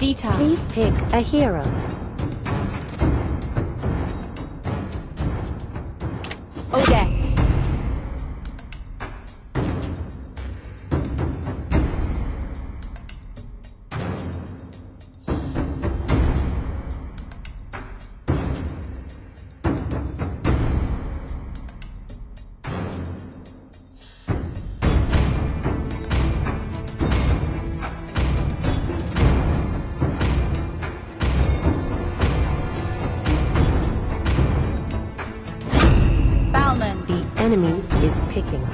detail. Please pick a hero. Odette. Enemy is picking.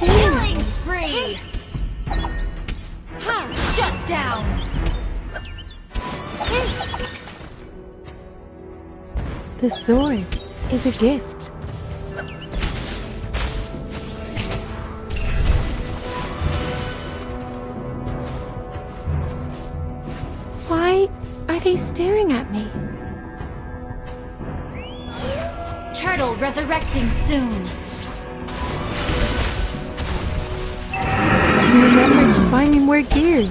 Killing spree! Ha! Shut down! The sword is a gift. Why are they staring at me? Turtle resurrecting soon! Remember to find me more gears.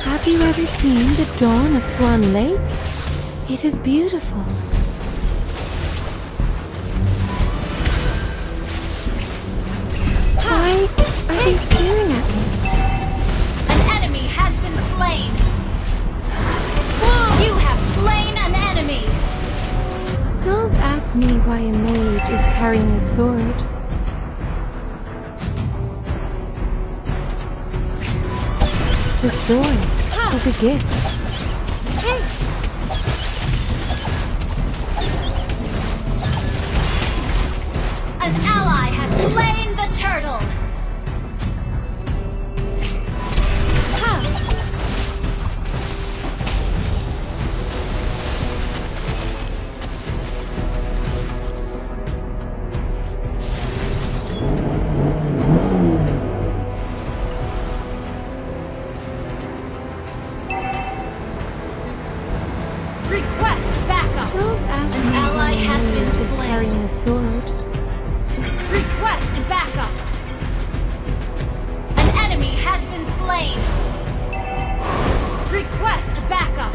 Have you ever seen the dawn of Swan Lake? It is beautiful. He's staring at me. An enemy has been slain. Whoa. You have slain an enemy. Don't ask me why a mage is carrying a sword. The sword is a gift. Hey. An ally has slain the turtle. Sword. Request backup. An enemy has been slain. Request backup.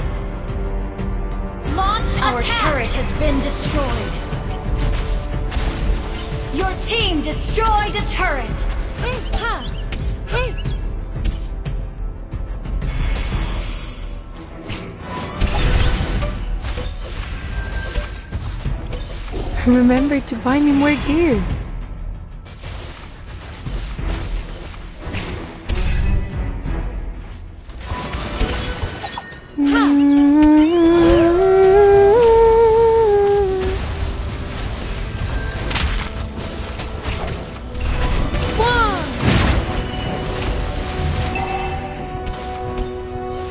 Launch attack. Our turret has been destroyed. Your team destroyed a turret. Remember to buy me more gears.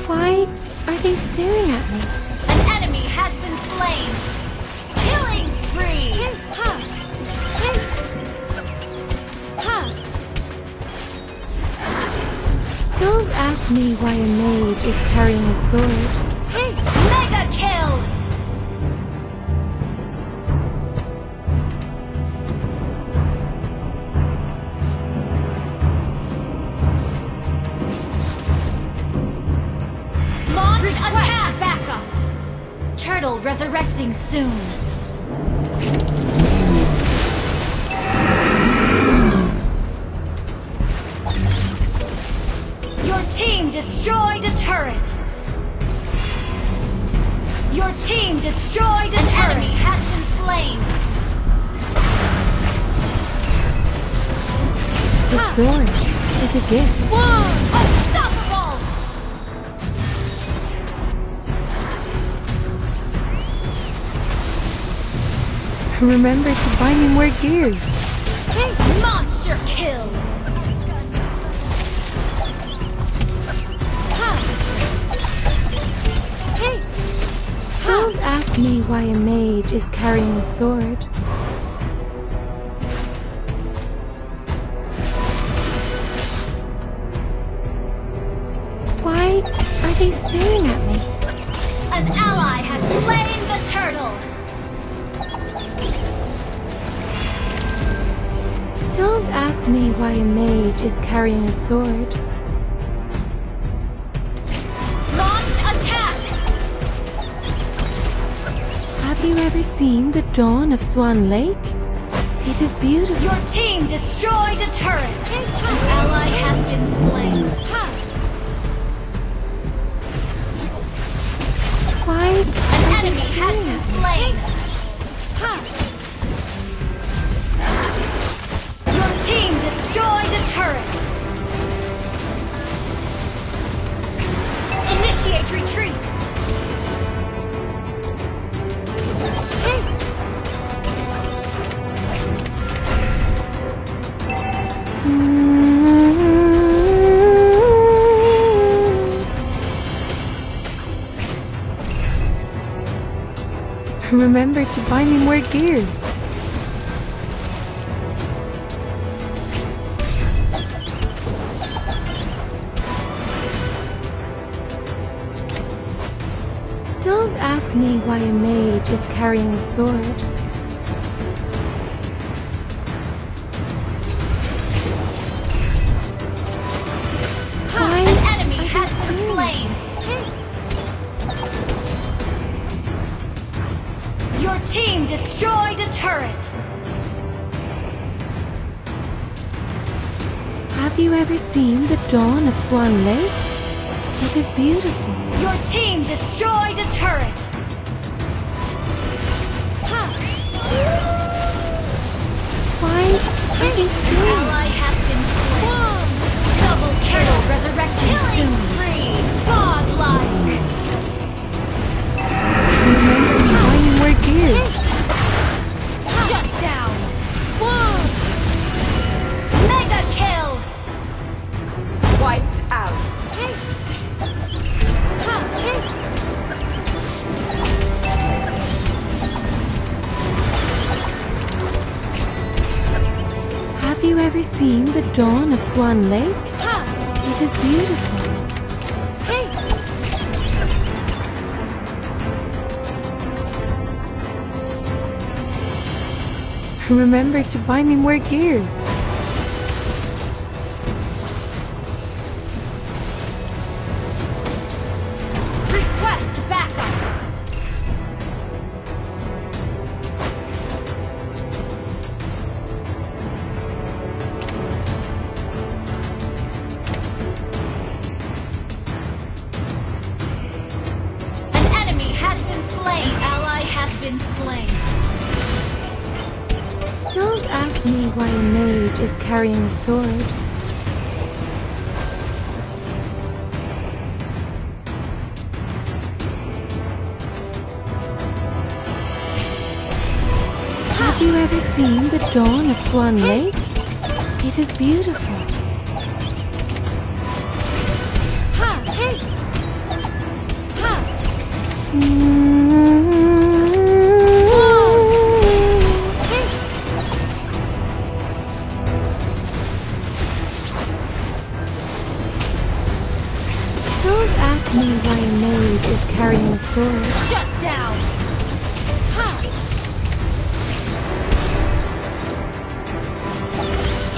Why are they staring at me? An enemy has been slain. Don't ask me why a maid is carrying a sword. Hey, mega kill! Launch attack! Backup! Turtle resurrecting soon. Team destroyed a turret. Your team destroyed a turret. An enemy has been slain. The sword is a gift. Unstoppable! Remember to buy me more gears. Hey, monster kill! Hey! Don't ask me why a mage is carrying a sword. He's staring at me. An ally has slain the turtle! Don't ask me why a mage is carrying a sword. Launch attack! Have you ever seen the dawn of Swan Lake? It is beautiful. Your team destroyed a turret! An ally has been slain. An enemy has been slain! Your team destroyed a turret! Initiate retreat! Remember to buy me more gears. Don't ask me why a mage is carrying a sword. An enemy has been slain. Your team destroyed a turret! Have you ever seen the dawn of Swan Lake? It is beautiful. Your team destroyed a turret! Why are they screaming? An ally has been slain. Double turtle resurrected soon. Killing spree! God-like! Shut down! Whoa. Mega kill! Wiped out! Hey. Ha. Hey. Have you ever seen the dawn of Swan Lake? Ha. It is beautiful. Remember to buy me more gears. Request backup. An enemy has been slain. An ally has been slain. Don't ask me why a mage is carrying a sword. Have you ever seen the dawn of Swan Lake? It is beautiful. Don't ask me why a mage is carrying a sword. Shut down! Ha.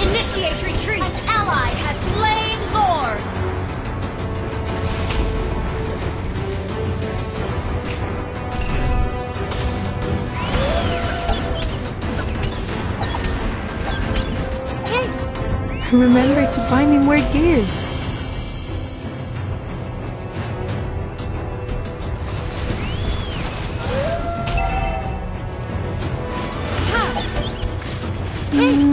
Initiate retreat! An ally has slain Lord! Hey! Remember to buy me more gears. Hey.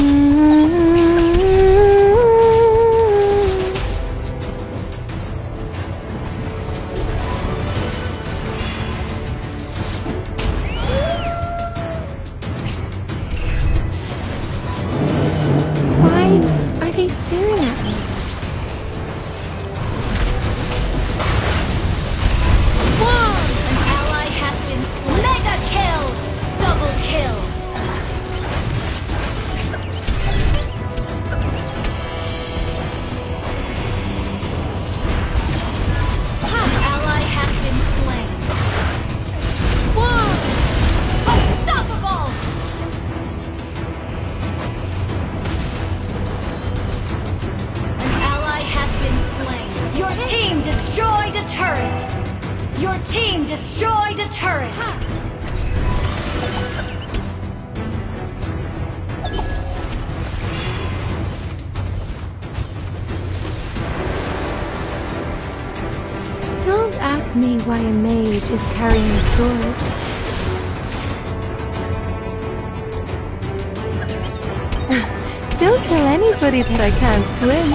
team destroyed a turret! Your team destroyed a turret! Don't ask me why a mage is carrying a sword. Don't tell anybody that I can't swim.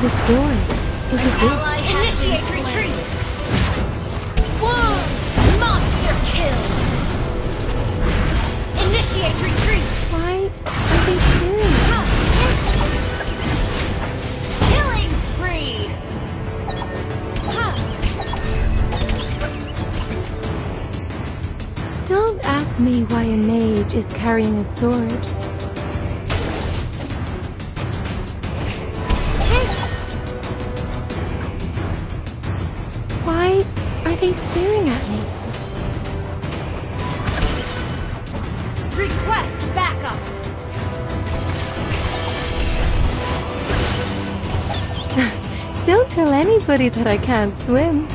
The sword is a big ally. Initiate retreat! Whoa! Monster kill! Initiate retreat! Why are they scared? Killing spree! Don't ask me why a mage is carrying a sword. Why are they staring at me? Request backup! Don't tell anybody that I can't swim.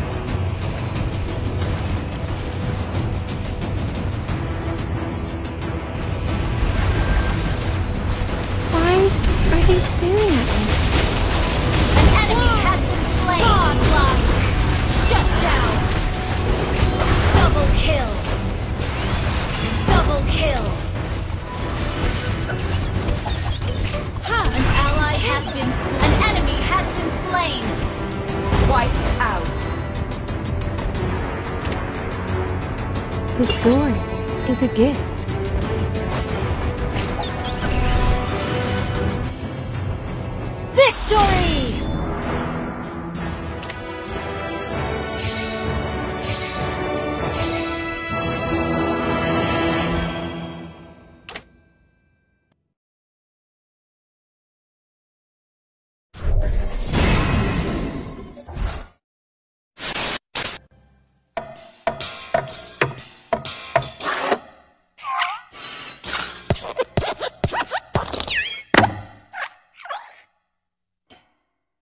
Gift.